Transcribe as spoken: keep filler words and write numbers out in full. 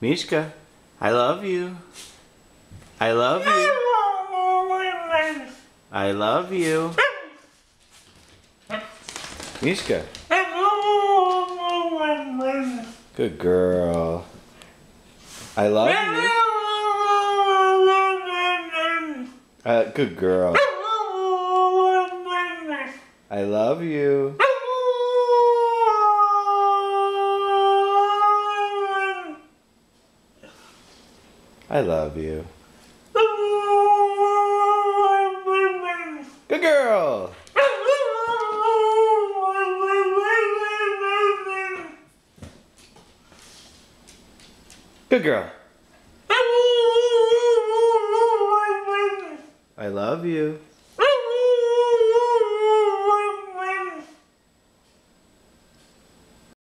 Mishka, I love you. I love you. I love you. Mishka. Good girl. I love you. Uh, good girl. I love you. I love you. Good girl. Good girl. I love you.